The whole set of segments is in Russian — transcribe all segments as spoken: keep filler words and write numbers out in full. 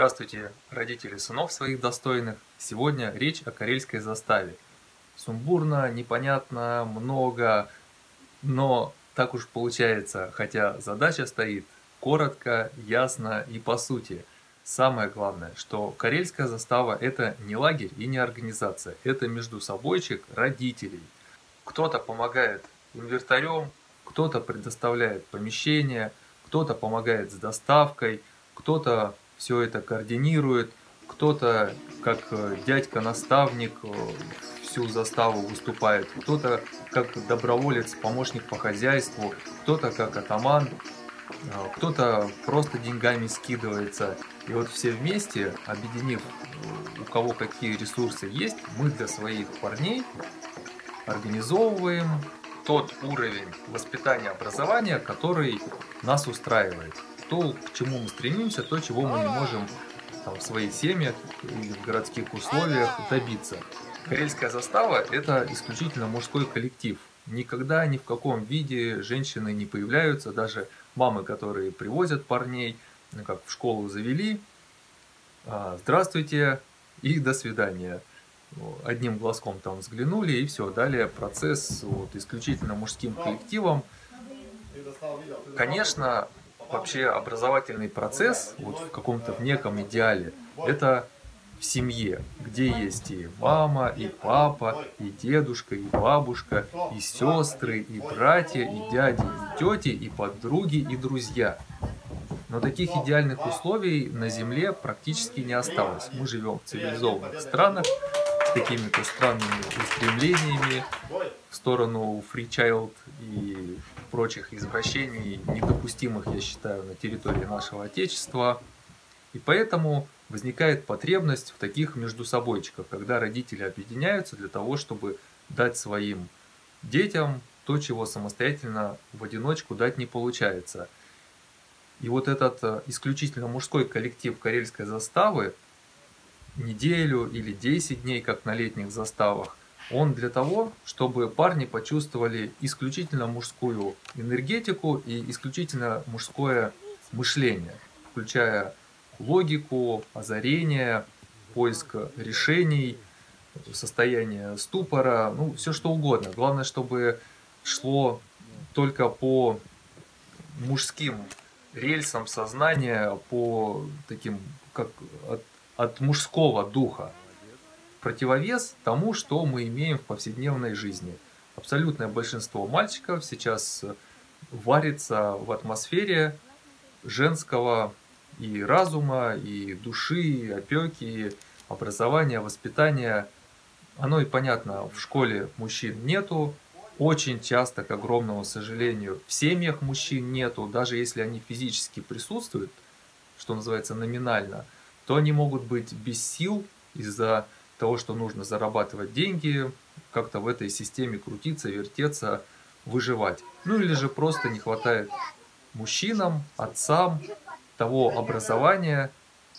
Здравствуйте, родители сынов своих достойных! Сегодня речь о Карельской заставе. Сумбурно, непонятно, много, но так уж получается, хотя задача стоит коротко, ясно и по сути. Самое главное, что Карельская застава – это не лагерь и не организация, это между собойчик родителей. Кто-то помогает инвентарем, кто-то предоставляет помещение, кто-то помогает с доставкой, кто-то все это координирует, кто-то, как дядька-наставник, всю заставу выступает, кто-то, как доброволец, помощник по хозяйству, кто-то, как атаман, кто-то просто деньгами скидывается. И вот все вместе, объединив у кого какие ресурсы есть, мы для своих парней организовываем тот уровень воспитания и образования, который нас устраивает. То, к чему мы стремимся, то, чего мы не можем там, в своей семье или в городских условиях добиться. Карельская застава – это исключительно мужской коллектив. Никогда ни в каком виде женщины не появляются, даже мамы, которые привозят парней, как в школу завели. Здравствуйте и до свидания. Одним глазком там взглянули и все. Далее процесс вот, исключительно мужским коллективом. Конечно, вообще образовательный процесс вот в каком-то в неком идеале это в семье, где есть и мама, и папа, и дедушка, и бабушка, и сестры, и братья, и дяди, и тети, и подруги, и друзья. Но таких идеальных условий на Земле практически не осталось. Мы живем в цивилизованных странах с такими-то странными устремлениями в сторону фри чайлд и прочих извращений, недопустимых, я считаю, на территории нашего Отечества. И поэтому возникает потребность в таких междусобойчиках, когда родители объединяются для того, чтобы дать своим детям то, чего самостоятельно в одиночку дать не получается. И вот этот исключительно мужской коллектив Карельской заставы, неделю или десять дней, как на летних заставах, он для того, чтобы парни почувствовали исключительно мужскую энергетику и исключительно мужское мышление, включая логику, озарение, поиск решений, состояние ступора, ну все что угодно. Главное, чтобы шло только по мужским рельсам сознания, по таким, как от, от мужского духа. Противовес тому, что мы имеем в повседневной жизни. Абсолютное большинство мальчиков сейчас варится в атмосфере женского и разума, и души, и опеки, и образования, воспитания. Оно и понятно, в школе мужчин нету. Очень часто, к огромному сожалению, в семьях мужчин нету. Даже если они физически присутствуют, что называется номинально, то они могут быть без сил из-за того, что нужно зарабатывать деньги, как-то в этой системе крутиться, вертеться, выживать. Ну или же просто не хватает мужчинам, отцам того образования,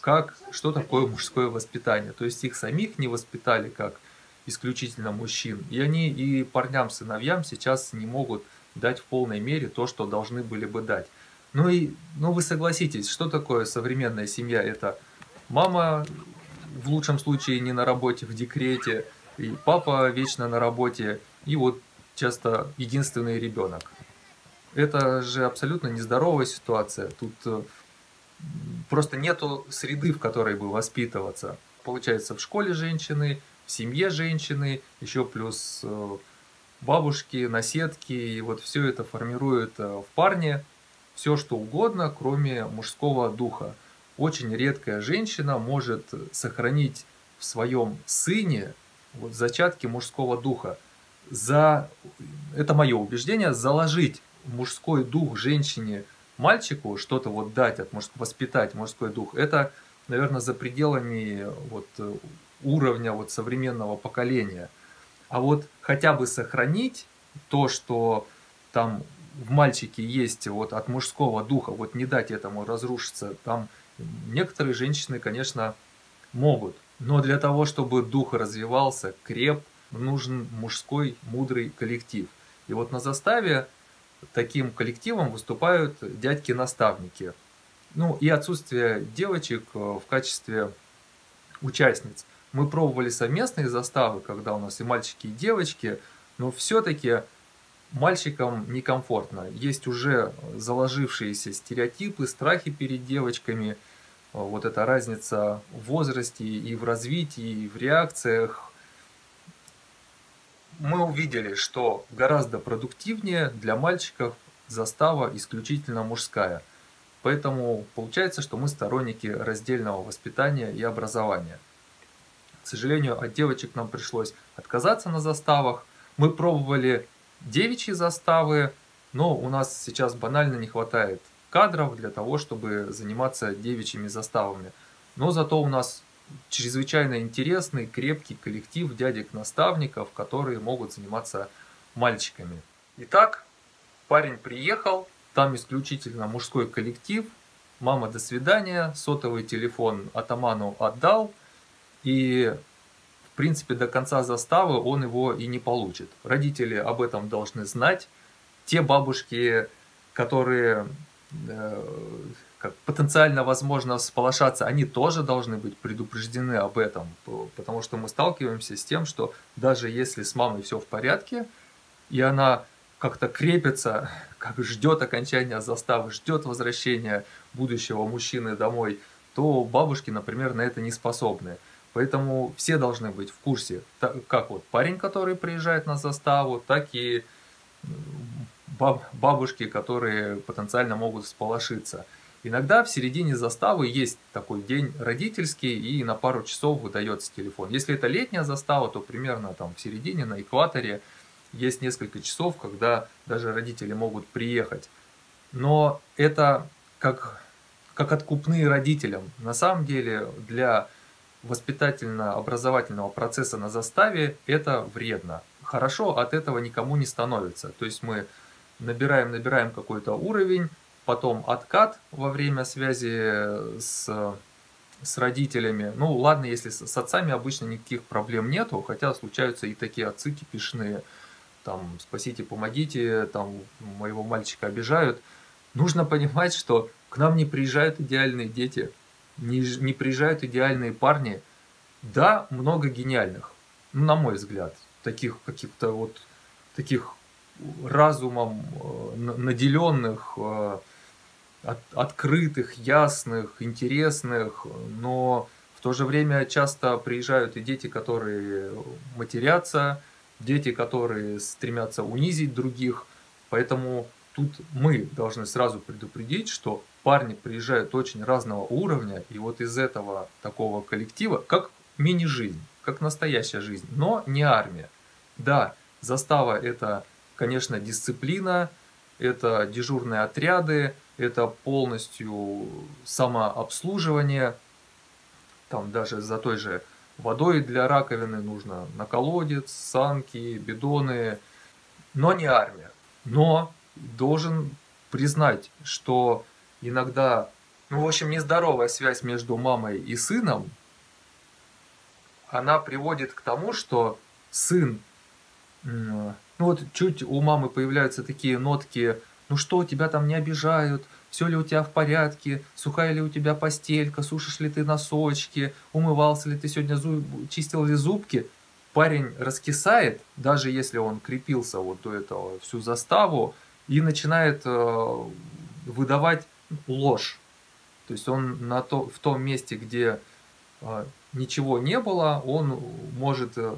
как, что такое мужское воспитание. То есть их самих не воспитали как исключительно мужчин. И они и парням, сыновьям сейчас не могут дать в полной мере то, что должны были бы дать. Ну и, ну вы согласитесь, что такое современная семья? Это мама, в лучшем случае не на работе, в декрете, и папа вечно на работе, и вот часто единственный ребенок. Это же абсолютно нездоровая ситуация, тут просто нету среды, в которой бы воспитываться. Получается, в школе женщины, в семье женщины, еще плюс бабушки, наседки, и вот все это формирует в парне все что угодно, кроме мужского духа. Очень редкая женщина может сохранить в своем сыне вот, зачатки мужского духа. За... Это мое убеждение, заложить мужской дух женщине, мальчику, что-то вот дать, от мужск... воспитать мужской дух, это, наверное, за пределами вот, уровня вот, современного поколения. А вот хотя бы сохранить то, что там в мальчике есть вот, от мужского духа, вот не дать этому разрушиться, там... Некоторые женщины, конечно, могут, но для того, чтобы дух развивался, креп, нужен мужской мудрый коллектив. И вот на заставе таким коллективом выступают дядьки-наставники. Ну и отсутствие девочек в качестве участниц. Мы пробовали совместные заставы, когда у нас и мальчики, и девочки, но все-таки мальчикам некомфортно. Есть уже заложившиеся стереотипы, страхи перед девочками, вот эта разница в возрасте и в развитии, и в реакциях. Мы увидели, что гораздо продуктивнее для мальчиков застава исключительно мужская. Поэтому получается, что мы сторонники раздельного воспитания и образования. К сожалению, от девочек нам пришлось отказаться на заставах. Мы пробовали девичьи заставы, но у нас сейчас банально не хватает кадров для того, чтобы заниматься девичьими заставами. Но зато у нас чрезвычайно интересный, крепкий коллектив дядек-наставников, которые могут заниматься мальчиками. Итак, парень приехал, там исключительно мужской коллектив. Мама, до свидания, сотовый телефон атаману отдал. И, в принципе, до конца заставы он его и не получит. Родители об этом должны знать. Те бабушки, которые э, как потенциально, возможно, всполошатся, они тоже должны быть предупреждены об этом. Потому что мы сталкиваемся с тем, что даже если с мамой все в порядке, и она как-то крепится, как ждет окончания заставы, ждет возвращения будущего мужчины домой, то бабушки, например, на это не способны. Поэтому все должны быть в курсе, как вот парень, который приезжает на заставу, так и баб, бабушки, которые потенциально могут всполошиться. Иногда в середине заставы есть такой день родительский, и на пару часов выдается телефон. Если это летняя застава, то примерно там в середине, на экваторе, есть несколько часов, когда даже родители могут приехать. Но это как, как откупные родителям. На самом деле для воспитательно-образовательного процесса на заставе это вредно. Хорошо от этого никому не становится. То есть мы набираем, набираем какой-то уровень, потом откат во время связи с, с родителями. Ну ладно, если с, с отцами обычно никаких проблем нету, хотя случаются и такие отцы кипишные. Там, спасите, помогите, там, моего мальчика обижают. Нужно понимать, что к нам не приезжают идеальные дети. Не, не приезжают идеальные парни. Да, много гениальных, ну, на мой взгляд, таких каких-то вот, таких разумом э, наделенных, э, от, открытых, ясных, интересных, но в то же время часто приезжают и дети, которые матерятся, дети, которые стремятся унизить других, поэтому тут мы должны сразу предупредить, что парни приезжают очень разного уровня, и вот из этого такого коллектива, как мини-жизнь, как настоящая жизнь, но не армия. Да, застава — это, конечно, дисциплина, это дежурные отряды, это полностью самообслуживание, там даже за той же водой для раковины нужно на колодец, санки, бидоны, но не армия. Но должен признать, что иногда, ну, в общем, нездоровая связь между мамой и сыном, она приводит к тому, что сын, ну вот чуть у мамы появляются такие нотки, ну что, тебя там не обижают, все ли у тебя в порядке, сухая ли у тебя постелька, сушишь ли ты носочки, умывался ли ты сегодня, зуб... чистил ли зубки. Парень раскисает, даже если он крепился вот до этого всю заставу, и начинает э, выдавать ложь. То есть он на то, в том месте, где э, ничего не было, он может э,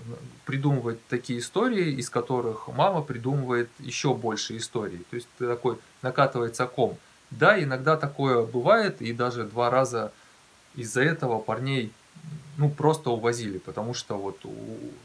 придумывать такие истории, из которых мама придумывает еще больше историй. То есть такой накатывается ком. Да, иногда такое бывает, и даже два раза из-за этого парней ну просто увозили, потому что вот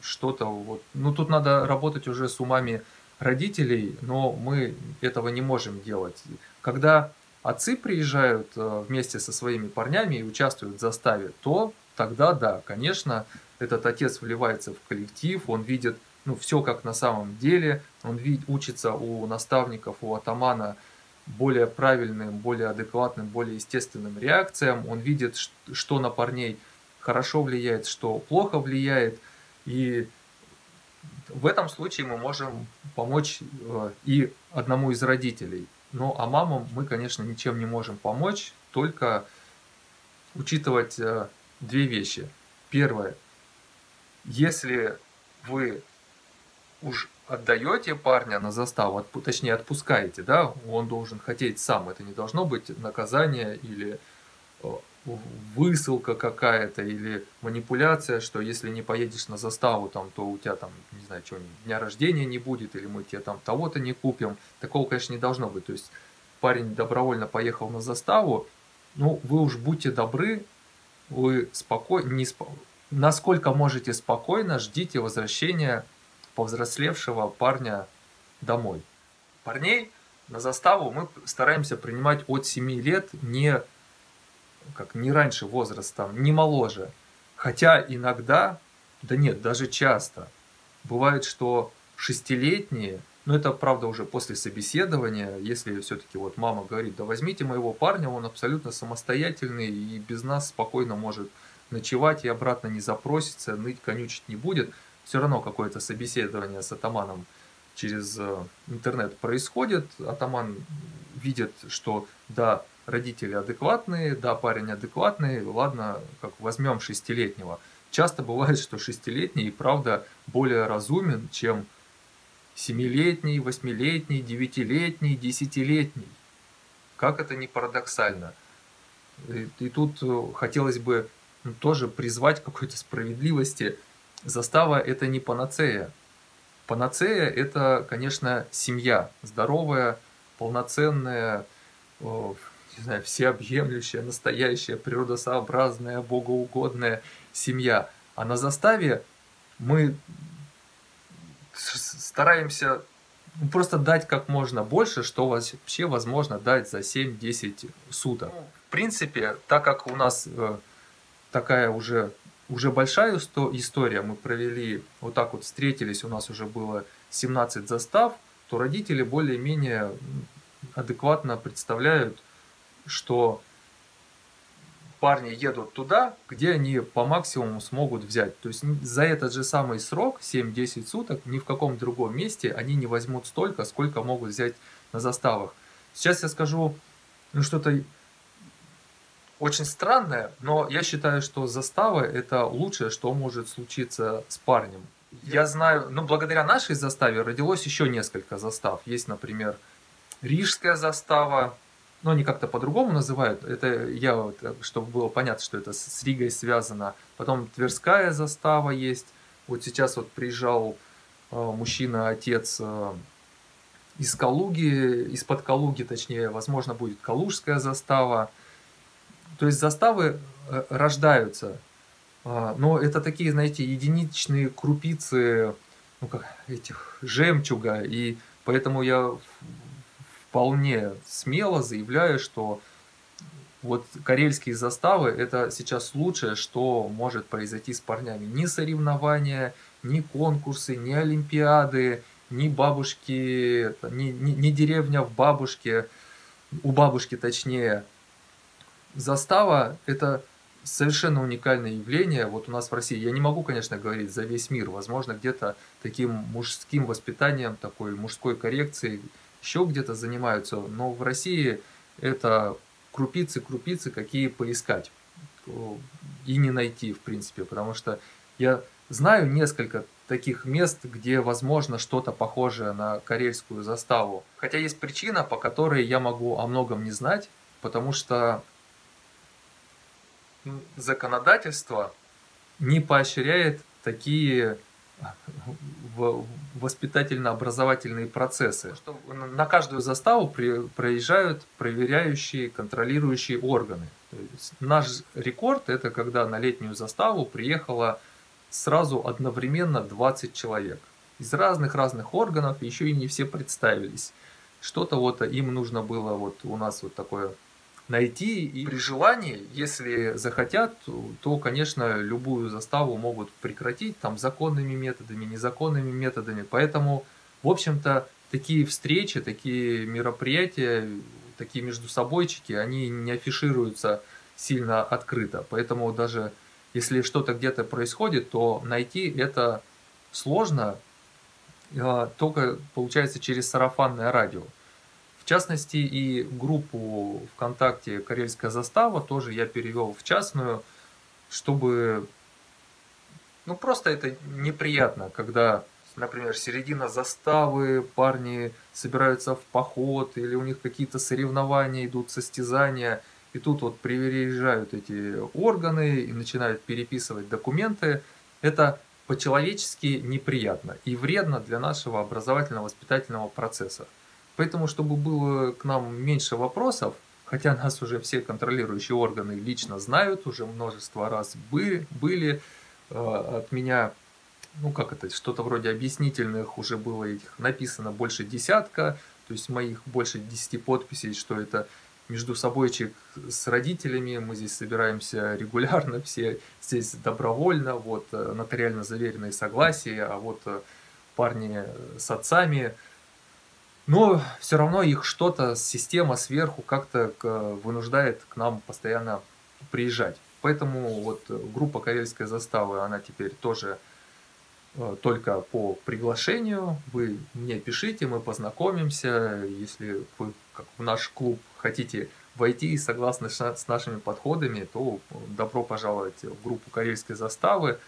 что-то вот... Ну тут надо работать уже с умами родителей, но мы этого не можем делать. Когда отцы приезжают вместе со своими парнями и участвуют в заставе, то тогда да, конечно, этот отец вливается в коллектив, он видит ну, все как на самом деле, он вид, учится у наставников, у атамана более правильным, более адекватным, более естественным реакциям, он видит, что на парней хорошо влияет, что плохо влияет, и в этом случае мы можем помочь и одному из родителей. Ну а мамам мы, конечно, ничем не можем помочь. только учитывать две вещи. Первое. Если вы уж отдаете парня на заставу, точнее отпускаете, да, он должен хотеть сам. Это не должно быть наказание или высылка какая-то, или манипуляция, что если не поедешь на заставу, там, то у тебя там, не знаю, чего, дня рождения не будет, или мы тебе там того-то не купим. Такого, конечно, не должно быть. То есть парень добровольно поехал на заставу, ну, вы уж будьте добры, вы спокойно, не спо... насколько можете спокойно ждите возвращения повзрослевшего парня домой. Парней на заставу мы стараемся принимать от семи лет, не как не раньше возрастом, не моложе. Хотя иногда, да нет, даже часто, бывает, что шестилетние, но это правда уже после собеседования, если все-таки вот мама говорит, да возьмите моего парня, он абсолютно самостоятельный и без нас спокойно может ночевать и обратно не запросится, ныть, конючить не будет. Все равно какое-то собеседование с атаманом через интернет происходит, атаман видит, что да, родители адекватные, да, парень адекватный, ладно, как возьмем шестилетнего. Часто бывает, что шестилетний и правда более разумен, чем семилетний, восьмилетний, девятилетний, десятилетний. Как это ни парадоксально. И, и тут хотелось бы тоже призвать к какой-то справедливости. Застава — это не панацея. Панацея — это, конечно, семья. Здоровая, полноценная, не знаю, всеобъемлющая, настоящая, природосообразная, богоугодная семья. А на заставе мы стараемся просто дать как можно больше, что вообще возможно дать за семь-десять суток. В принципе, так как у нас такая уже, уже большая история, мы провели, вот так вот встретились, у нас уже было семнадцать застав, то родители более-менее адекватно представляют, что парни едут туда, где они по максимуму смогут взять. То есть за этот же самый срок, семь-десять суток, ни в каком другом месте они не возьмут столько, сколько могут взять на заставах. Сейчас я скажу ну, что-то очень странное, но я считаю, что застава — это лучшее, что может случиться с парнем. Я знаю, ну, благодаря нашей заставе родилось еще несколько застав. Есть, например, Рижская застава. Но они как-то по-другому называют, это я, чтобы было понятно, что это с Ригой связано. Потом Тверская застава есть. Вот сейчас вот приезжал мужчина, отец из Калуги, из-под Калуги, точнее, возможно, будет Калужская застава. То есть заставы рождаются, но это такие, знаете, единичные крупицы, ну, как этих, жемчуга, и поэтому я вполне смело заявляю, что вот карельские заставы — это сейчас лучшее, что может произойти с парнями. Ни соревнования, ни конкурсы, ни олимпиады, ни бабушки, ни, ни, ни деревня в бабушке, у бабушки точнее. Застава — это совершенно уникальное явление. Вот у нас в России, я не могу, конечно, говорить за весь мир, возможно, где-то таким мужским воспитанием, такой мужской коррекцией, еще где-то занимаются, но в России это крупицы-крупицы, какие поискать и не найти, в принципе, потому что я знаю несколько таких мест, где возможно что-то похожее на карельскую заставу. Хотя есть причина, по которой я могу о многом не знать, потому что законодательство не поощряет такие воспитательно-образовательные процессы. На каждую заставу проезжают проверяющие, контролирующие органы. Наш рекорд — это когда на летнюю заставу приехало сразу одновременно двадцать человек. Из разных-разных органов, еще и не все представились. Что-то вот им нужно было вот у нас вот такое найти, и при желании, если захотят, то, конечно, любую заставу могут прекратить там законными методами, незаконными методами. Поэтому, в общем-то, такие встречи, такие мероприятия, такие между собойчики, они не афишируются сильно открыто. Поэтому даже если что-то где-то происходит, то найти это сложно, только получается через сарафанное радио. В частности, и группу ВКонтакте «Карельская застава» тоже я перевел в частную, чтобы... Ну, просто это неприятно, когда, например, середина заставы, парни собираются в поход, или у них какие-то соревнования идут, состязания, и тут вот приезжают эти органы и начинают переписывать документы. Это по-человечески неприятно и вредно для нашего образовательно-воспитательного процесса. Поэтому, чтобы было к нам меньше вопросов, хотя нас уже все контролирующие органы лично знают, уже множество раз были, были э, от меня, ну как это, что-то вроде объяснительных, уже было этих написано больше десятка, то есть моих больше десяти подписей, что это между собойчик с родителями, мы здесь собираемся регулярно, все здесь добровольно, вот нотариально заверенные согласия, а вот парни с отцами. Но все равно их что-то, система сверху как-то вынуждает к нам постоянно приезжать. Поэтому вот группа «Карельская застава», она теперь тоже только по приглашению. Вы мне пишите, мы познакомимся. Если вы как в наш клуб хотите войти и согласны с нашими подходами, то добро пожаловать в группу «Карельской заставы».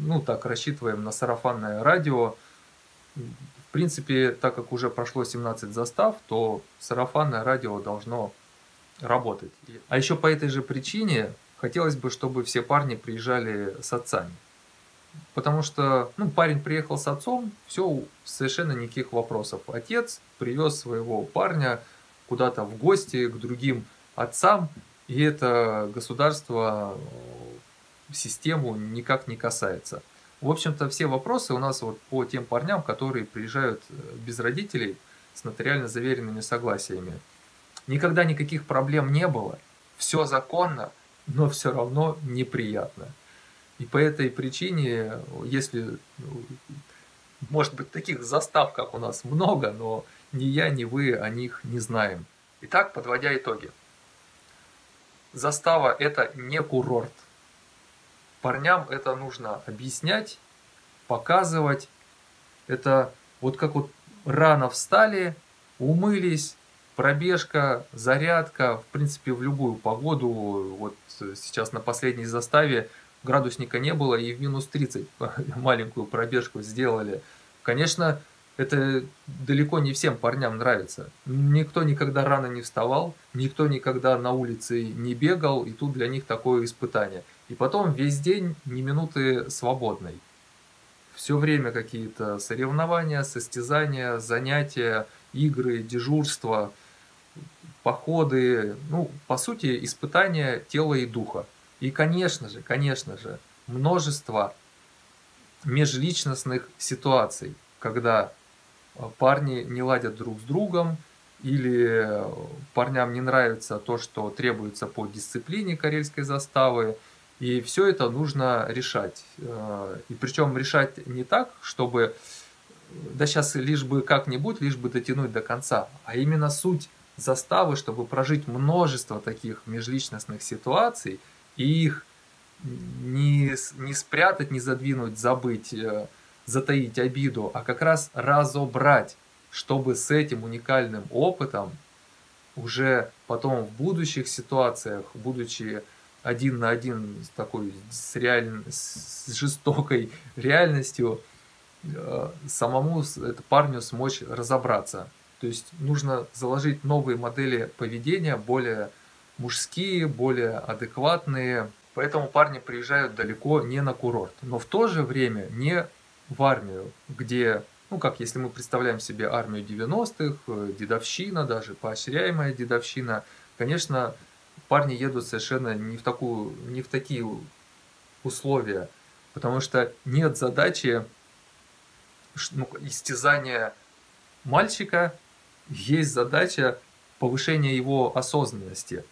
Ну так, рассчитываем на сарафанное радио. В принципе, так как уже прошло семнадцать застав, то сарафанное радио должно работать. А еще по этой же причине хотелось бы, чтобы все парни приезжали с отцами. Потому что, ну, парень приехал с отцом, все, совершенно никаких вопросов. Отец привез своего парня куда-то в гости к другим отцам, и это государство, систему никак не касается. В общем-то, все вопросы у нас вот по тем парням, которые приезжают без родителей с нотариально заверенными согласиями. Никогда никаких проблем не было, все законно, но все равно неприятно. И по этой причине, если, может быть, таких застав, как у нас, много, но ни я, ни вы о них не знаем. Итак, подводя итоги. Застава – это не курорт. Парням это нужно объяснять, показывать. Это вот как вот рано встали, умылись, пробежка, зарядка. В принципе, в любую погоду, вот сейчас на последней заставе градусника не было, и в минус тридцать маленькую пробежку сделали. Конечно, это далеко не всем парням нравится. Никто никогда рано не вставал, никто никогда на улице не бегал, и тут для них такое испытание. И потом весь день ни минуты свободной. Все время какие-то соревнования, состязания, занятия, игры, дежурства, походы. Ну, по сути, испытания тела и духа. И, конечно же, конечно же, множество межличностных ситуаций, когда парни не ладят друг с другом, или парням не нравится то, что требуется по дисциплине «Карельской заставы». И все это нужно решать. И причем решать не так, чтобы да сейчас лишь бы как-нибудь, лишь бы дотянуть до конца, а именно суть заставы, чтобы прожить множество таких межличностных ситуаций, и их не, не спрятать, не задвинуть, забыть, затаить обиду, а как раз разобрать, чтобы с этим уникальным опытом уже потом в будущих ситуациях, будучи один на один с такой с, реаль... с жестокой реальностью, самому это парню смочь разобраться. То есть нужно заложить новые модели поведения, более мужские, более адекватные. Поэтому парни приезжают далеко не на курорт, но в то же время не в армию, где, ну как если мы представляем себе армию девяностых, дедовщина, даже поощряемая дедовщина, конечно, парни едут совершенно не в, такую, не в такие условия, потому что нет задачи, ну, истязания мальчика, есть задача повышения его осознанности,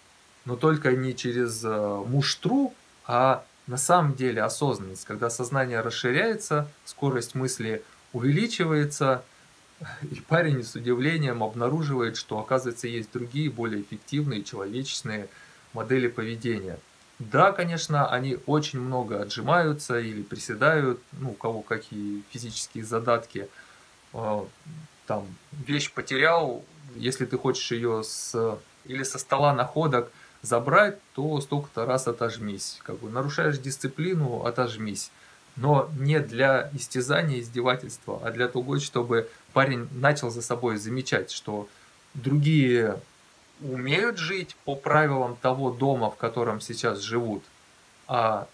но только не через муштру, а на самом деле осознанность, когда сознание расширяется, скорость мысли увеличивается, и парень с удивлением обнаруживает, что, оказывается, есть другие, более эффективные человечные модели поведения. Да, конечно, они очень много отжимаются или приседают, ну, у кого какие физические задатки, там вещь потерял, если ты хочешь ее с, или со стола находок забрать, то столько-то раз отожмись. Как бы нарушаешь дисциплину, отожмись. Но не для истязания, издевательства, а для того, чтобы парень начал за собой замечать, что другие умеют жить по правилам того дома, в котором сейчас живут, а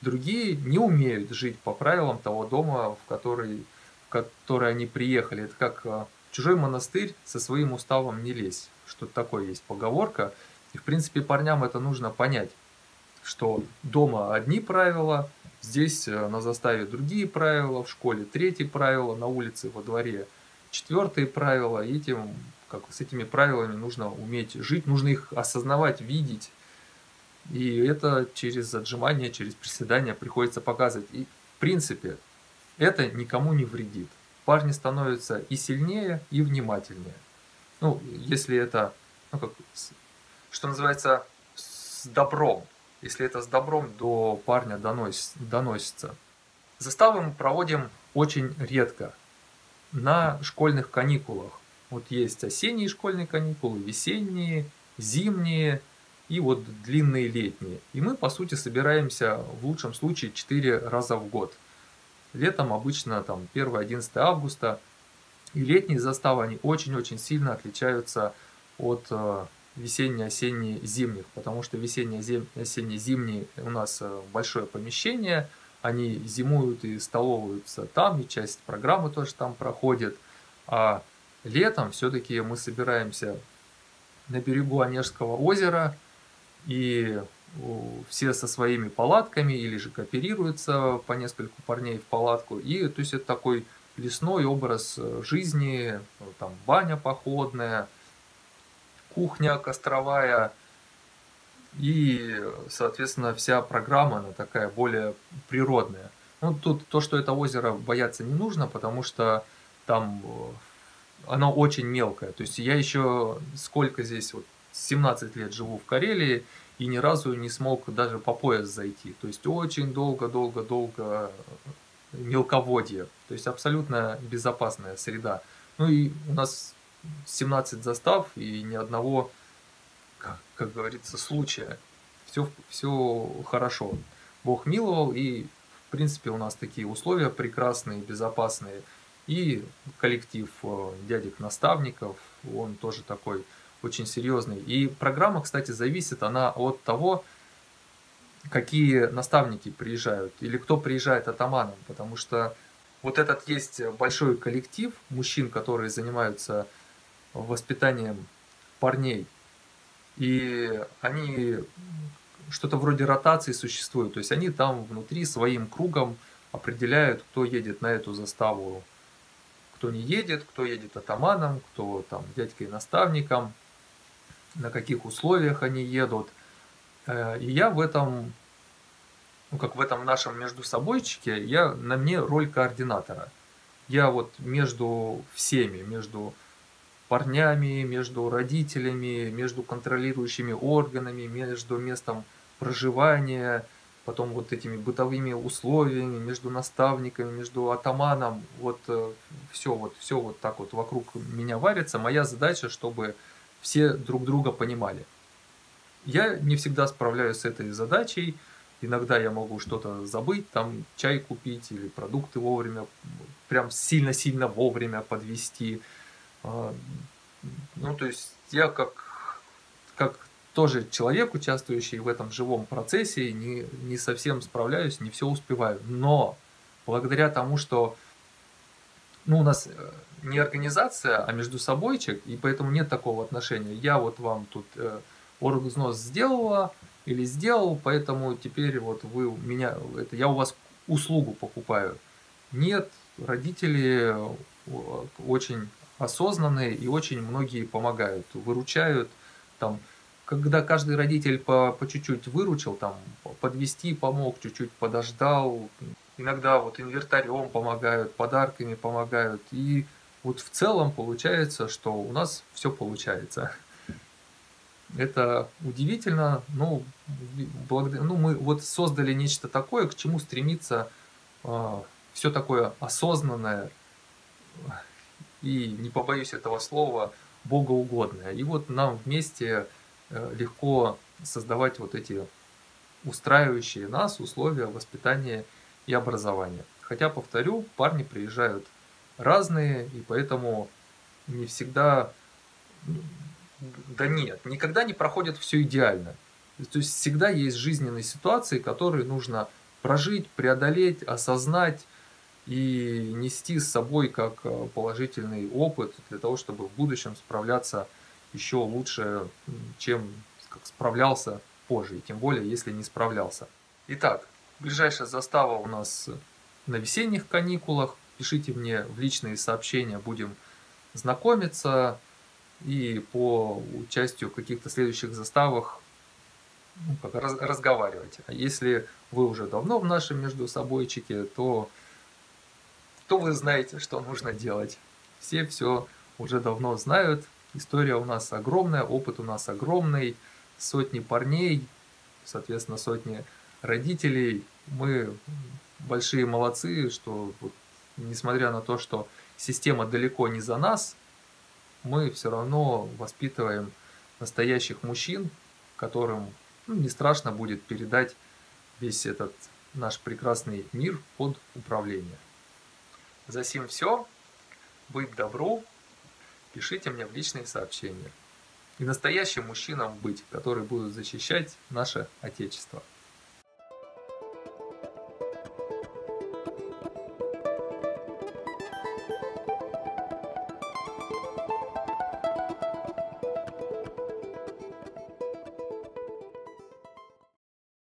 другие не умеют жить по правилам того дома, в который, в который они приехали. Это как «чужой монастырь со своим уставом не лезь». Что-то такое есть поговорка. И в принципе парням это нужно понять, что дома одни правила, здесь на заставе другие правила, в школе третьи правила, на улице, во дворе четвертые правила. И этим, как, с этими правилами нужно уметь жить, нужно их осознавать, видеть. И это через отжимания, через приседания приходится показывать. И в принципе это никому не вредит. Парни становятся и сильнее, и внимательнее. Ну, если это, ну, как, что называется, с добром. Если это с добром до парня доносится, доносится. Заставы мы проводим очень редко. На школьных каникулах. Вот есть осенние школьные каникулы, весенние, зимние и вот длинные летние. И мы, по сути, собираемся в лучшем случае четыре раза в год. Летом обычно там первое-одиннадцатое августа. И летние заставы, они очень-очень сильно отличаются от весенне-осенне-зимних, потому что весенне-осенне-зимние у нас большое помещение, они зимуют и столоваются там, и часть программы тоже там проходит. А летом все-таки мы собираемся на берегу Онежского озера, и все со своими палатками, или же кооперируются по нескольку парней в палатку. И то есть это такой лесной образ жизни, там баня походная, кухня костровая, и, соответственно, вся программа, она такая более природная. Ну, тут то, что это озеро, бояться не нужно, потому что там оно очень мелкое. То есть я еще сколько здесь, вот, семнадцать лет живу в Карелии, и ни разу не смог даже по пояс зайти. То есть очень долго-долго-долго мелководье. То есть абсолютно безопасная среда. Ну и у нас семнадцать застав и ни одного, как, как говорится, случая. Все, все хорошо. Бог миловал, и в принципе у нас такие условия прекрасные, безопасные. И коллектив дядек-наставников, он тоже такой очень серьезный. И программа, кстати, зависит она от того, какие наставники приезжают или кто приезжает атаманом. Потому что вот этот есть большой коллектив мужчин, которые занимаются воспитанием парней. И они что-то вроде ротации существуют. То есть они там внутри своим кругом определяют, кто едет на эту заставу, кто не едет, кто едет атаманом, кто там дядькой наставником, на каких условиях они едут. И я в этом, ну как в этом нашем междусобойчике, я, на мне роль координатора. Я вот между всеми, между парнями, между родителями, между контролирующими органами, между местом проживания, потом вот этими бытовыми условиями, между наставниками, между атаманом. Вот все вот, все вот так вот вокруг меня варится. Моя задача, чтобы все друг друга понимали. Я не всегда справляюсь с этой задачей. Иногда я могу что-то забыть, там чай купить или продукты вовремя, прям сильно-сильно вовремя подвести. Ну, то есть я как, как тоже человек, участвующий в этом живом процессе, не, не совсем справляюсь, не все успеваю. Но благодаря тому, что ну, у нас не организация, а междусобойчик, и поэтому нет такого отношения. Я вот вам тут оргвзнос сделала или сделал, поэтому теперь вот вы у меня, это я у вас услугу покупаю. Нет, родители очень осознанные и очень многие помогают, выручают. Там, когда каждый родитель по чуть-чуть выручил, там подвести помог, чуть-чуть подождал. Иногда вот инвентарем помогают, подарками помогают. И вот в целом получается, что у нас все получается. Это удивительно, но благодаря, ну, мы вот создали нечто такое, к чему стремится э, все такое осознанное и, не побоюсь этого слова, богоугодное. И вот нам вместе легко создавать вот эти устраивающие нас условия воспитания и образования. Хотя, повторю, парни приезжают разные, и поэтому не всегда... Да нет, никогда не проходит все идеально. То есть всегда есть жизненные ситуации, которые нужно прожить, преодолеть, осознать и нести с собой как положительный опыт для того, чтобы в будущем справляться еще лучше, чем как справлялся позже, и тем более, если не справлялся. Итак, ближайшая застава у нас на весенних каникулах. Пишите мне в личные сообщения, будем знакомиться. И по участию в каких-то следующих заставах ну, как раз, разговаривать. А если вы уже давно в нашем междусобойчике, то, то вы знаете, что нужно делать. Все все уже давно знают. История у нас огромная, опыт у нас огромный. Сотни парней, соответственно, сотни родителей. Мы большие молодцы, что вот, несмотря на то, что система далеко не за нас, мы все равно воспитываем настоящих мужчин, которым ну, не страшно будет передать весь этот наш прекрасный мир под управление. За сим все. Быть добру. Пишите мне в личные сообщения. И настоящим мужчинам быть, которые будут защищать наше Отечество.